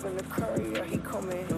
finna courier, he coming.